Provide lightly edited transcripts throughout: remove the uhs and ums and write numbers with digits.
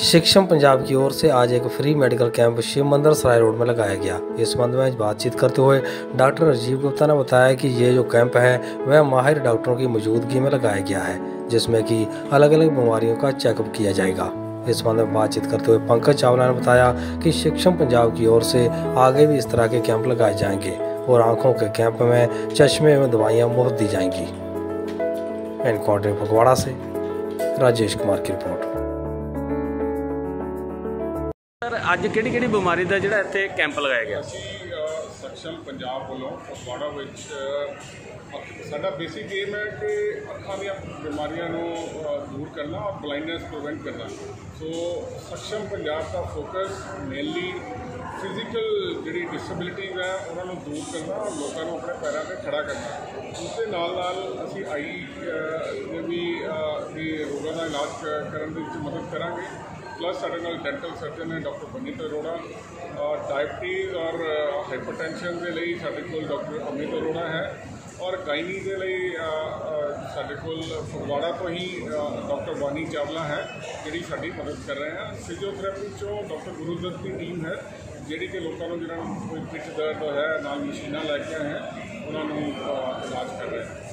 शिक्षम पंजाब की ओर से आज एक फ्री मेडिकल कैंप शिव मंदिर सराय रोड में लगाया गया। इस संबंध में बातचीत करते हुए डॉक्टर राजीव गुप्ता ने बताया कि ये जो कैंप है वह माहिर डॉक्टरों की मौजूदगी में लगाया गया है, जिसमें कि अलग अलग बीमारियों का चेकअप किया जाएगा। इस संबंध में बातचीत करते हुए पंकज चावला ने बताया कि शिक्षम पंजाब की ओर से आगे भी इस तरह के कैंप लगाए जाएंगे और आँखों के कैंप में चश्मे में दवाइयाँ मुफ्त दी जाएंगी। एनकाउंटर फगवाड़ा से राजेश कुमार की रिपोर्ट। सर आज केड़ी बीमारी का जिहड़ा इत्थे कैंप लगाया गया सक्षम पंजाब वालों फगवाड़ा विच साडा बेसिक एम है कि अखां दी बीमारियां नूं दूर करना और ब्लाइंडनेस प्रिवेंट करना। सो सक्षम पंजाब का फोकस मेनली फिजिकल जिहड़ी डिसेबिलिटीज है उन्होंने दूर करना और लोगों को अपने पैरों पर खड़ा करना। उसके नाल असी आई जो भी रोगों का इलाज करने में मदद करांगे। प्लस साढ़े नाल डेंटल सर्जन है डॉक्टर बनीत अरोड़ा, डायबिटीज़ और हाइपरटेंशन के लिए साढ़े कोल डॉक्टर अमित अरोड़ा है और गायनी के लिए साढ़े कोल फगवाड़ा तो ही डॉक्टर बानी चावला है जिहड़ी साडी मदद कर रहे हैं। फिजियोथेरेपी चो डॉक्टर गुरुदत्त की टीम है जिहड़ी कि लोगों को जिन्हां नूं कोई पिट दर्द है नाल मशीनां लैके आए हैं उन्होंने इलाज कर रहे हैं।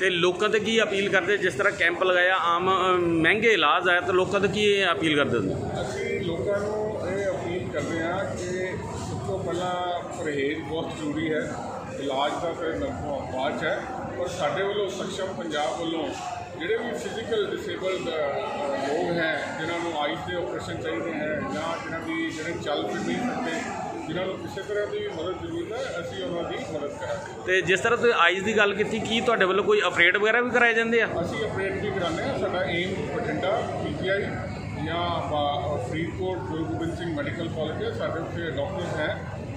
तो लोगों से की अपील करते जिस तरह कैंप लगाया आम महंगे इलाज है तो लोगों से की अपील करते असं लोगों को ये अपील करते हैं कि सब तो पहला परहेज बहुत जरूरी है, इलाज का तो बाद है। और साढ़े वालों सक्षम पंजाब वालों जोड़े भी फिजिकल डिसेबल्ड लोग हैं जिन्होंने आईज के ऑपरेशन चाहिए हैं या जिन्हें चल फिर नहीं सकते जिन्होंने किसी तरह की मदद जरूरत है असं उन्होंने मदद करांगे। तो जिस तरह तुम आईज की गल की कि तुहाडे वल्लों कोई ऑपरेट वगैरह भी कराए जाते हैं? असं ऑपरेट भी कराने साडा एम बठिंडा PGI या फरीदकोट गुरु गोबिंद सिंह मैडिकल कॉलेज है, साढ़े उत्थे डॉक्टर्स हैं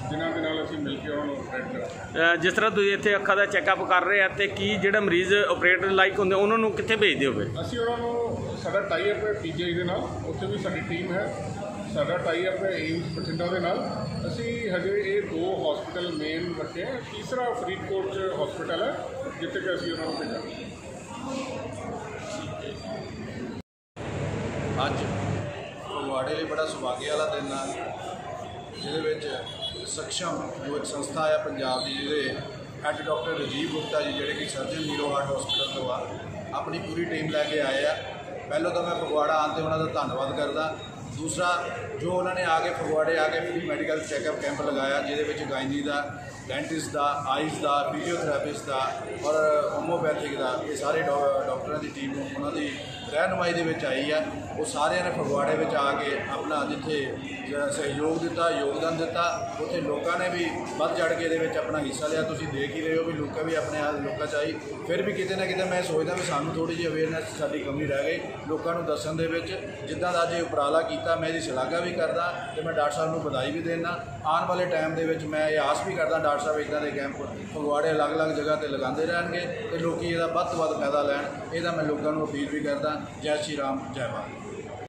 जिन्हों के नाल असीं मिलकर उन्होंने ऑपरेट करांगे। जिस तरह तुसीं इत्थे अखां दा चैकअप कर रहे हैं तो की जिहड़ा मरीज़ ऑपरेट लायक हुंदे उन्होंने कित्थे भेजदे हो? असं उन्होंने साडा टाई अप है PGI के नाल, उत्थे भी साडी टीम है, साडा टाई अप है एम्स बठिंडा के नाल। असी हजे ये दो हॉस्पिटल मेन रखे हैं, तीसरा फरीदकोट हॉस्पिटल है जिथे कि असी उन्होंने भेजा। अज फगवाड़े लिए बड़ा सुभागे वाला दिन है जिहदे सक्षम जो एक संस्था है पंजाब की जिहदे हैड डॉक्टर राजीव गुप्ता जी जिहड़े कि सर्जन नीरो हार्ट हॉस्पिटल तो आ अपनी पूरी टीम लैके आए आ। पहलों तो मैं फगवाड़ा आने ते उन्होंने धन्नवाद करदा। दूसरा जो उन्होंने आके फगवाड़े आके फ्री मैडिकल चैकअप कैंप लगाया जिहदे गायनी का, डेंटिस्ट का, आइज का, फिजियोथेरेपिस्ट का और होम्योपैथिक का, ये सारे डॉक्टरों की टीम उन्होंने रहनुमाई के आई है। वो सारे ने फगवाड़े में आके अपना जिथे सहयोग दिता, योगदान दिता, उत्थे लोगों ने भी बढ़ चढ़ के ये अपना हिस्सा लिया। तुसीं देख ही रहे हो भी लोग भी अपने लोगों चाहिए फिर भी कितने ना कितने मैं सोचता भी सानूं थोड़ी जी अवेयरनैस साडी कमी रह गई लोगों को दस्सण दे विच। जिद्दां दा जे उपराला कीता मैं इसकी सलाहकार भी करदा तो मैं डॉक्टर साहब को बधाई भी देना। आने वाले टाइम के मैं ये आस भी करदा डॉक्टर साहब इदां दे कैंप फगवाड़े अलग अलग जगह पर लगाते रहणगे तो लोग इसदा वध फायदा लैण। मैं लोगों को अपील भी करदा। जय श्री राम, जय भारत।